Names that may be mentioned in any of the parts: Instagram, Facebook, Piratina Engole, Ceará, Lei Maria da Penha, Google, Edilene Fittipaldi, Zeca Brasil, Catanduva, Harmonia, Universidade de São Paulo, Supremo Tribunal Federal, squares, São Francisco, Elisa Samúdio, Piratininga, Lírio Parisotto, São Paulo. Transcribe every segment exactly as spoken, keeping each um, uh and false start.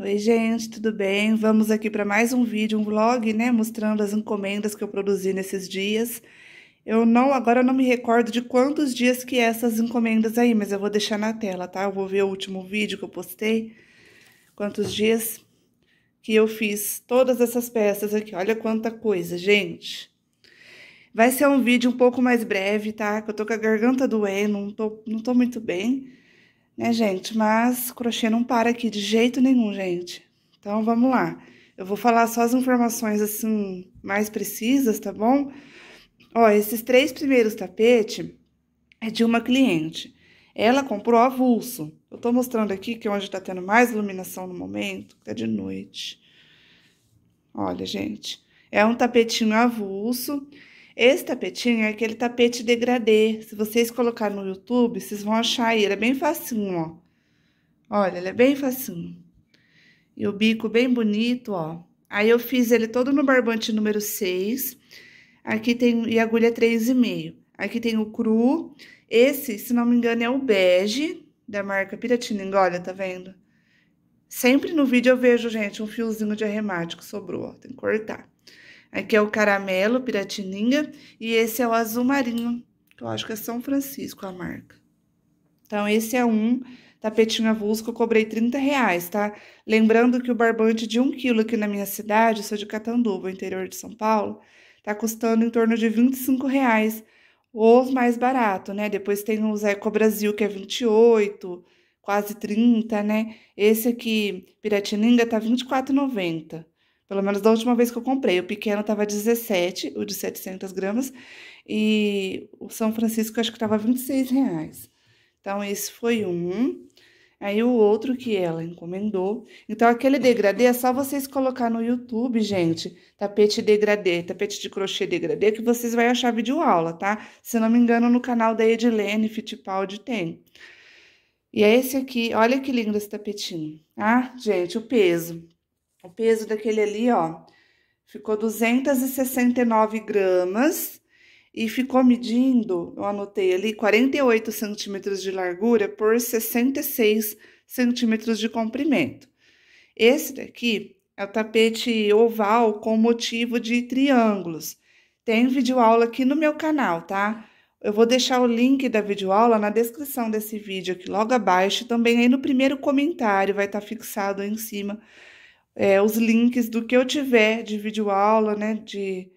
Oi, gente, tudo bem? Vamos aqui para mais um vídeo, um vlog, né, mostrando as encomendas que eu produzi nesses dias. Eu não, agora eu não me recordo de quantos dias que é essas encomendas aí, mas eu vou deixar na tela, tá? Eu vou ver o último vídeo que eu postei, quantos dias que eu fiz todas essas peças aqui. Olha quanta coisa, gente! Vai ser um vídeo um pouco mais breve, tá? Que eu tô com a garganta doendo, não tô, não tô muito bem, né, gente? Mas crochê não para aqui de jeito nenhum, gente. Então, vamos lá. Eu vou falar só as informações, assim, mais precisas, tá bom? Ó, esses três primeiros tapetes é de uma cliente. Ela comprou avulso. Eu tô mostrando aqui que é onde tá tendo mais iluminação no momento, tá de noite. Olha, gente, é um tapetinho avulso. Esse tapetinho é aquele tapete degradê. Se vocês colocarem no YouTube, vocês vão achar aí. Ele é bem facinho, ó. Olha, ele é bem facinho. E o bico bem bonito, ó. Aí eu fiz ele todo no barbante número seis. Aqui tem... E agulha três e meio. Aqui tem o cru. Esse, se não me engano, é o bege, da marca Piratina Engole, tá vendo? Sempre no vídeo eu vejo, gente, um fiozinho de arremate que sobrou, ó. Tem que cortar. Aqui é o caramelo Piratininga e esse é o azul marinho, que eu acho que é São Francisco a marca. Então, esse é um tapetinho avulso que eu cobrei trinta reais, tá? Lembrando que o barbante de um quilo aqui na minha cidade, eu sou de Catanduva, interior de São Paulo, tá custando em torno de vinte e cinco reais, ou mais barato, né? Depois tem o Zeca Brasil, que é vinte e oito, quase trinta, né? Esse aqui, Piratininga, tá vinte e quatro reais e noventa centavos. Pelo menos da última vez que eu comprei. O pequeno tava dezessete, o de setecentas gramas. E o São Francisco acho que tava vinte e seis reais. Então, esse foi um. Aí, o outro que ela encomendou. Então, aquele degradê é só vocês colocar no YouTube, gente. Tapete degradê, tapete de crochê degradê, que vocês vão achar vídeo aula, tá? Se não me engano, no canal da Edilene Fittipaldi tem. E é esse aqui. Olha que lindo esse tapetinho. Ah, gente, o peso... O peso daquele ali, ó, ficou duzentas e sessenta e nove gramas e ficou medindo, eu anotei ali, quarenta e oito centímetros de largura por sessenta e seis centímetros de comprimento. Esse daqui é o tapete oval com motivo de triângulos. Tem videoaula aqui no meu canal, tá? Eu vou deixar o link da videoaula na descrição desse vídeo aqui logo abaixo, também aí no primeiro comentário, vai estar fixado aí em cima. É, os links do que eu tiver de videoaula, né, de,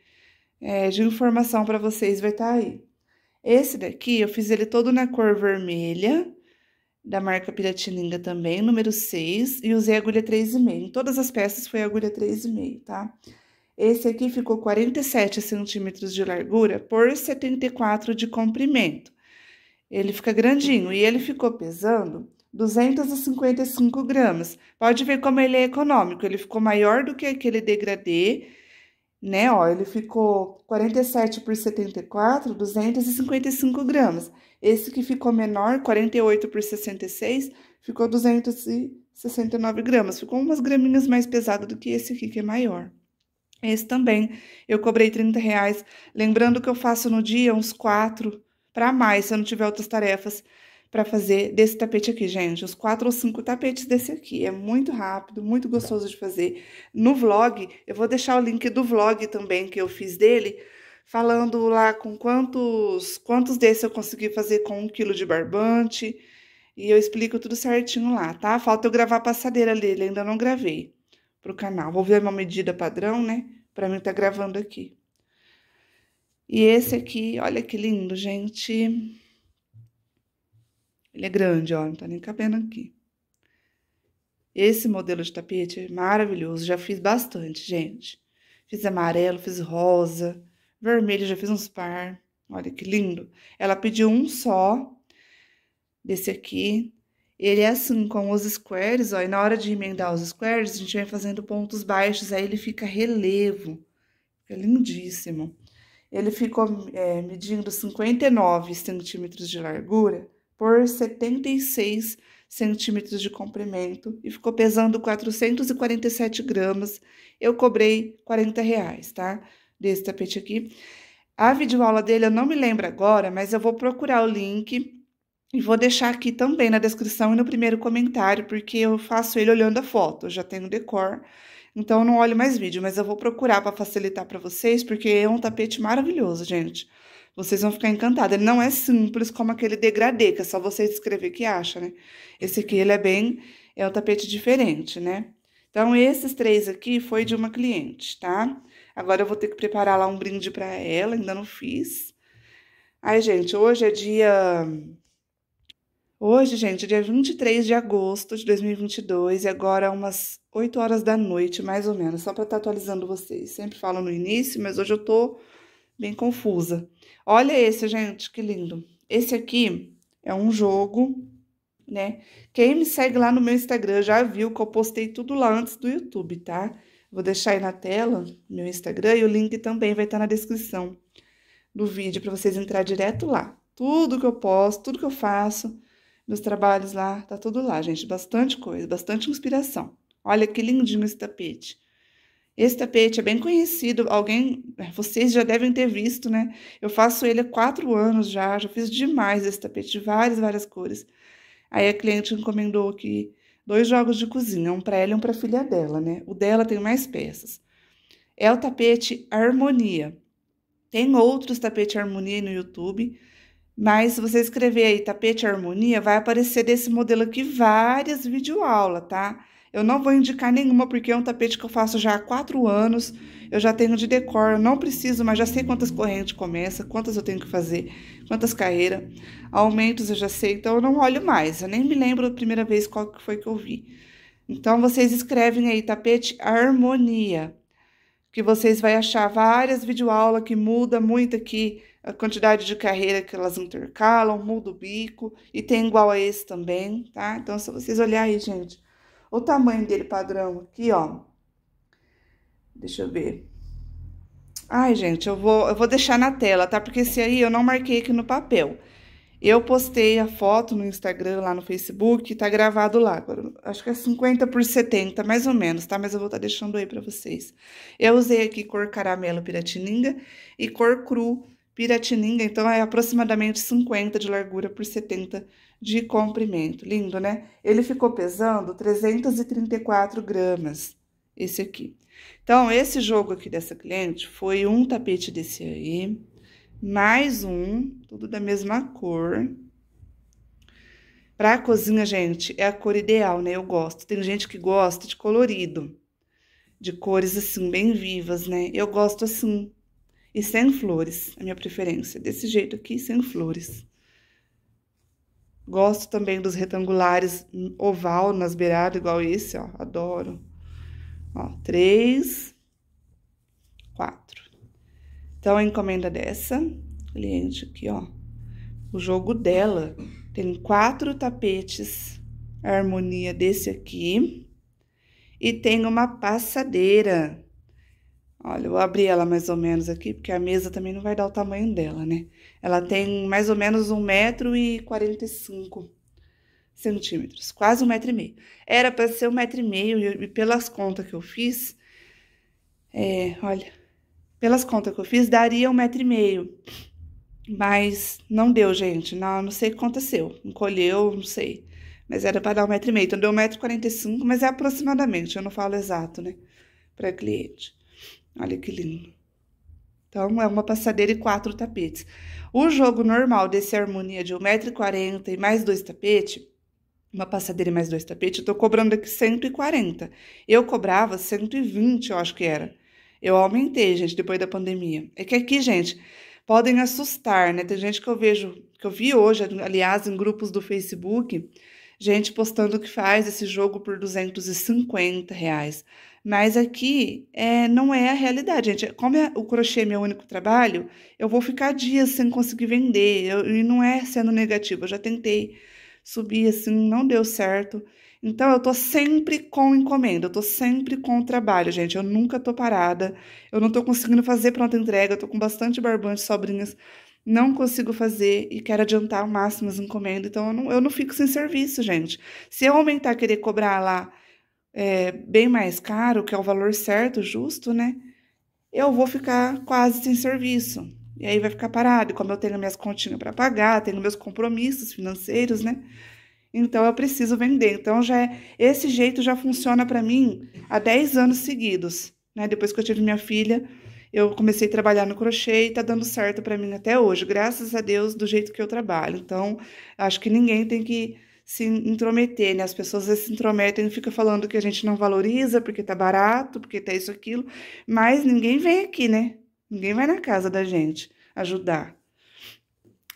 é, de informação para vocês, vai estar aí. Esse daqui, eu fiz ele todo na cor vermelha, da marca Piratininga também, número seis, e usei agulha três e meio. Em todas as peças foi agulha três e meio, tá? Esse aqui ficou quarenta e sete centímetros de largura por setenta e quatro de comprimento. Ele fica grandinho e ele ficou pesando... duzentas e cinquenta e cinco gramas. Pode ver como ele é econômico. Ele ficou maior do que aquele degradê, né? Ó, ele ficou quarenta e sete por setenta e quatro, duzentas e cinquenta e cinco gramas. Esse que ficou menor, quarenta e oito por sessenta e seis, ficou duzentas e sessenta e nove gramas. Ficou umas graminhas mais pesado do que esse aqui, que é maior. Esse também eu cobrei trinta reais. Lembrando que eu faço no dia uns quatro para mais, se eu não tiver outras tarefas para fazer desse tapete aqui, gente. Os quatro ou cinco tapetes desse aqui. É muito rápido, muito gostoso de fazer. No vlog, eu vou deixar o link do vlog também que eu fiz dele, falando lá com quantos, quantos desses eu consegui fazer com um quilo de barbante. E eu explico tudo certinho lá, tá? Falta eu gravar a passadeira dele, ainda não gravei pro canal. Vou ver uma medida padrão, né? Pra mim tá gravando aqui. E esse aqui, olha que lindo, gente. Ele é grande, ó, não tá nem cabendo aqui. Esse modelo de tapete é maravilhoso, já fiz bastante, gente. Fiz amarelo, fiz rosa, vermelho, já fiz uns par. Olha que lindo. Ela pediu um só, desse aqui. Ele é assim, com os squares, ó, e na hora de emendar os squares, a gente vai fazendo pontos baixos, aí ele fica relevo. Fica lindíssimo. Ele ficou é, medindo cinquenta e nove centímetros de largura por setenta e seis centímetros de comprimento e ficou pesando quatrocentas e quarenta e sete gramas. Eu cobrei quarenta reais, tá? Desse tapete aqui. A videoaula dele eu não me lembro agora, mas eu vou procurar o link E vou deixar aqui também na descrição e no primeiro comentário, porque eu faço ele olhando a foto, eu já tenho decor, então eu não olho mais vídeo, mas eu vou procurar para facilitar para vocês, porque é um tapete maravilhoso, gente. Vocês vão ficar encantados. Ele não é simples como aquele degradê, que é só você escrever que acha, né? Esse aqui, ele é bem, é um tapete diferente, né? Então, esses três aqui foi de uma cliente, tá? Agora eu vou ter que preparar lá um brinde para ela, ainda não fiz. Aí, gente, hoje é dia... Hoje, gente, é dia vinte e três de agosto de dois mil e vinte e dois e agora umas oito horas da noite, mais ou menos, só para estar tá atualizando vocês. Sempre falo no início, mas hoje eu tô bem confusa. Olha esse, gente, que lindo. Esse aqui é um jogo, né? Quem me segue lá no meu Instagram já viu que eu postei tudo lá antes do YouTube, tá? Vou deixar aí na tela meu Instagram e o link também vai estar tá na descrição do vídeo para vocês entrar direto lá. Tudo que eu posto, tudo que eu faço... Meus trabalhos lá, tá tudo lá, gente. Bastante coisa, bastante inspiração. Olha que lindinho esse tapete. Esse tapete é bem conhecido. Alguém, vocês já devem ter visto, né? Eu faço ele há quatro anos já. Já fiz demais esse tapete, de várias, várias cores. Aí a cliente encomendou aqui dois jogos de cozinha. Um pra ela e um pra filha dela, né? O dela tem mais peças. É o tapete Harmonia. Tem outros tapete Harmonia aí no YouTube. Mas se você escrever aí tapete harmonia, vai aparecer desse modelo aqui várias videoaulas, tá? Eu não vou indicar nenhuma, porque é um tapete que eu faço já há quatro anos. Eu já tenho de decor, eu não preciso, mas já sei quantas correntes começa, quantas eu tenho que fazer, quantas carreiras. Aumentos eu já sei, então eu não olho mais. Eu nem me lembro da primeira vez qual que foi que eu vi. Então, vocês escrevem aí tapete harmonia, que vocês vão achar várias videoaulas que muda muito aqui a quantidade de carreira que elas intercalam, muda o bico, e tem igual a esse também, tá? Então, se vocês olharem aí, gente, o tamanho dele padrão aqui, ó. Deixa eu ver. Ai, gente, eu vou, eu vou deixar na tela, tá? Porque esse aí eu não marquei aqui no papel. Eu postei a foto no Instagram, lá no Facebook, tá gravado lá. Agora, acho que é cinquenta por setenta, mais ou menos, tá? Mas eu vou estar tá deixando aí pra vocês. Eu usei aqui cor caramelo Piratininga e cor cru Piratininga, então é aproximadamente cinquenta de largura por setenta de comprimento. Lindo, né? Ele ficou pesando trezentos e trinta e quatro gramas, esse aqui. Então, esse jogo aqui dessa cliente foi um tapete desse aí, mais um, tudo da mesma cor. Pra cozinha, gente, é a cor ideal, né? Eu gosto. Tem gente que gosta de colorido, de cores assim, bem vivas, né? Eu gosto assim, e sem flores, a minha preferência. Desse jeito aqui, sem flores. Gosto também dos retangulares oval nas beiradas, igual esse, ó. Adoro. Ó, três, quatro. Então, a encomenda dessa cliente aqui, ó. O jogo dela tem quatro tapetes, a harmonia desse aqui. E tem uma passadeira. Olha, eu abri ela mais ou menos aqui, porque a mesa também não vai dar o tamanho dela, né? Ela tem mais ou menos um metro e quarenta e cinco centímetros, quase um metro e meio. Era para ser um metro e meio, e pelas contas que eu fiz, é, olha, pelas contas que eu fiz, daria um metro e meio. Mas não deu, gente, não, não sei o que aconteceu, encolheu, não sei. Mas era para dar um metro e meio, então deu um metro e quarenta e cinco, mas é aproximadamente, eu não falo exato, né, para cliente. Olha que lindo. Então, é uma passadeira e quatro tapetes. O jogo normal desse harmonia de um metro e quarenta e mais dois tapetes, uma passadeira e mais dois tapetes, eu tô cobrando aqui cento e quarenta. Eu cobrava cento e vinte, eu acho que era. Eu aumentei, gente, depois da pandemia. É que aqui, gente, podem assustar, né? Tem gente que eu vejo, que eu vi hoje, aliás, em grupos do Facebook, gente postando que faz esse jogo por duzentos e cinquenta reais. Mas aqui é, não é a realidade, gente. Como é, o crochê é meu único trabalho, eu vou ficar dias sem conseguir vender. Eu, e não é sendo negativo. Eu já tentei subir assim, não deu certo. Então, eu tô sempre com encomenda, eu tô sempre com trabalho, gente. Eu nunca tô parada. Eu não tô conseguindo fazer pronta entrega. Eu tô com bastante barbante, sobrinhas. Não consigo fazer e quero adiantar ao máximo as encomendas. Então, eu não, eu não fico sem serviço, gente. Se eu aumentar, querer cobrar lá, é, bem mais caro, que é o valor certo, justo, né? Eu vou ficar quase sem serviço. E aí vai ficar parado. E como eu tenho minhas continhas para pagar, tenho meus compromissos financeiros, né? Então, eu preciso vender. Então, já é, esse jeito já funciona para mim há dez anos seguidos, né? Depois que eu tive minha filha, eu comecei a trabalhar no crochê e tá dando certo para mim até hoje, graças a Deus, do jeito que eu trabalho. Então, acho que ninguém tem que se intrometer, né? As pessoas às vezes se intrometem e ficam falando que a gente não valoriza porque tá barato, porque tá isso, aquilo, mas ninguém vem aqui, né? Ninguém vai na casa da gente ajudar.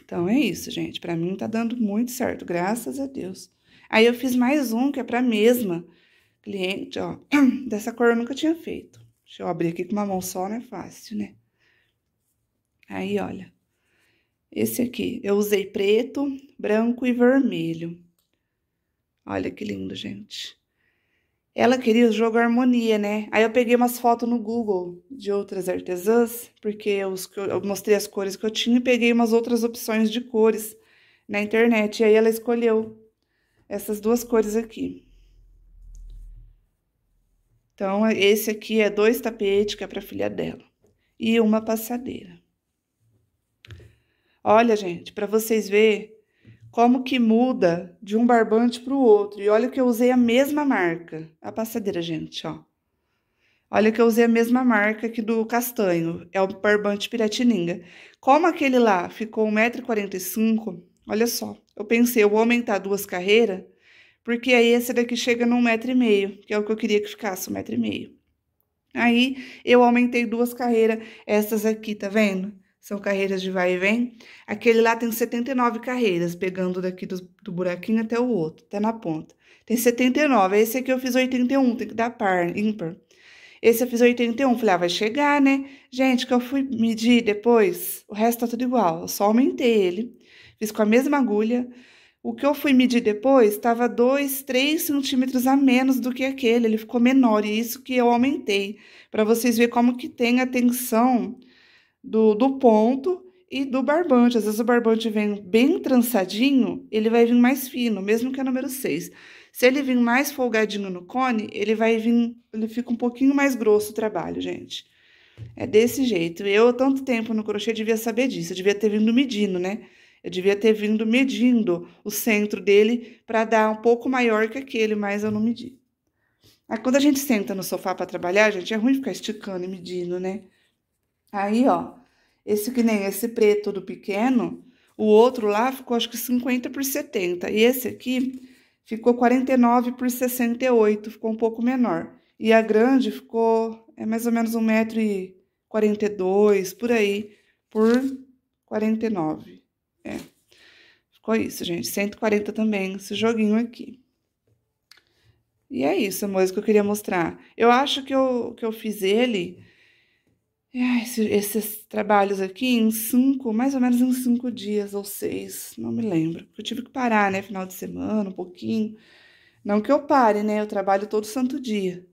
Então, é isso, gente. Pra mim, tá dando muito certo, graças a Deus. Aí, eu fiz mais um, que é pra mesma cliente, ó. Dessa cor eu nunca tinha feito. Deixa eu abrir aqui com uma mão só, não é fácil, né? Aí, olha. Esse aqui, eu usei preto, branco e vermelho. Olha que lindo, gente. Ela queria o jogo harmonia, né? Aí eu peguei umas fotos no Google de outras artesãs, porque eu, eu mostrei as cores que eu tinha e peguei umas outras opções de cores na internet. E aí ela escolheu essas duas cores aqui. Então, esse aqui é dois tapetes, que é pra filha dela. E uma passadeira. Olha, gente, pra vocês verem como que muda de um barbante pro outro. E olha que eu usei a mesma marca. A passadeira, gente, ó. Olha que eu usei a mesma marca aqui do castanho. É o barbante Piratininga. Como aquele lá ficou um metro e quarenta e cinco, olha só. Eu pensei, eu vou aumentar duas carreiras, porque aí esse daqui chega no um metro e meio, que é o que eu queria que ficasse, um metro e meio. Aí, eu aumentei duas carreiras. Essas aqui, tá vendo? São carreiras de vai e vem. Aquele lá tem setenta e nove carreiras, pegando daqui do, do buraquinho até o outro, até na ponta. Tem setenta e nove. Esse aqui eu fiz oitenta e um, tem que dar par, ímpar. Esse eu fiz oitenta e um, falei, ah, vai chegar, né? Gente, que eu fui medir depois, o resto tá tudo igual. Eu só aumentei ele, fiz com a mesma agulha. O que eu fui medir depois, tava dois, três centímetros a menos do que aquele. Ele ficou menor, e isso que eu aumentei. Pra vocês verem como que tem a tensão Do, do ponto e do barbante. Às vezes o barbante vem bem trançadinho, ele vai vir mais fino, mesmo que é número seis. Se ele vir mais folgadinho no cone, ele vai vir, ele fica um pouquinho mais grosso o trabalho, gente. É desse jeito. Eu, tanto tempo no crochê, devia saber disso. Eu devia ter vindo medindo, né? Eu devia ter vindo medindo o centro dele para dar um pouco maior que aquele, mas eu não medi. Aí, quando a gente senta no sofá para trabalhar, gente, é ruim ficar esticando e medindo, né? Aí, ó, esse que nem esse preto do pequeno, o outro lá ficou acho que cinquenta por setenta. E esse aqui ficou quarenta e nove por sessenta e oito, ficou um pouco menor. E a grande ficou é mais ou menos um metro e quarenta e dois, por aí, por quarenta e nove. É, ficou isso, gente, cento e quarenta também, esse joguinho aqui. E é isso, amores, que eu queria mostrar. Eu acho que eu, que eu fiz ele... Esses, esses trabalhos aqui em cinco, mais ou menos em cinco dias ou seis, não me lembro. Eu tive que parar, né, final de semana, um pouquinho. Não que eu pare, né, eu trabalho todo santo dia.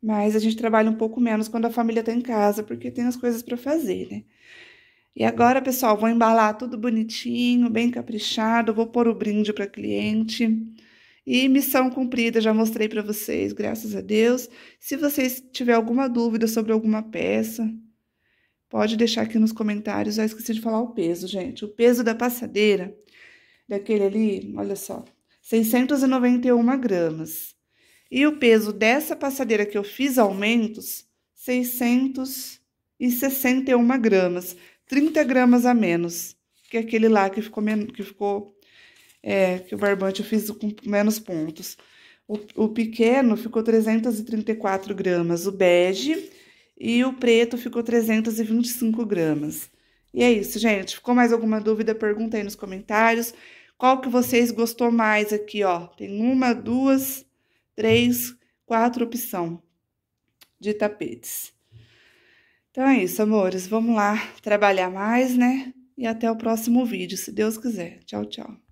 Mas a gente trabalha um pouco menos quando a família tá em casa, porque tem as coisas para fazer, né. E agora, pessoal, vou embalar tudo bonitinho, bem caprichado, vou pôr o brinde para cliente. E missão cumprida, já mostrei para vocês, graças a Deus. Se vocês tiverem alguma dúvida sobre alguma peça, pode deixar aqui nos comentários. Eu esqueci de falar o peso, gente. O peso da passadeira, daquele ali, olha só, seiscentos e noventa e um gramas. E o peso dessa passadeira que eu fiz aumentos, seiscentos e sessenta e um gramas. trinta gramas a menos que aquele lá que ficou... Que ficou É, que o barbante eu fiz com menos pontos. O, o pequeno ficou trezentos e trinta e quatro gramas, o bege, e o preto ficou trezentos e vinte e cinco gramas. E é isso, gente. Ficou mais alguma dúvida? Pergunta aí nos comentários. Qual que vocês gostou mais aqui, ó? Tem uma, duas, três, quatro opções de tapetes. Então é isso, amores. Vamos lá trabalhar mais, né? E até o próximo vídeo, se Deus quiser. Tchau, tchau.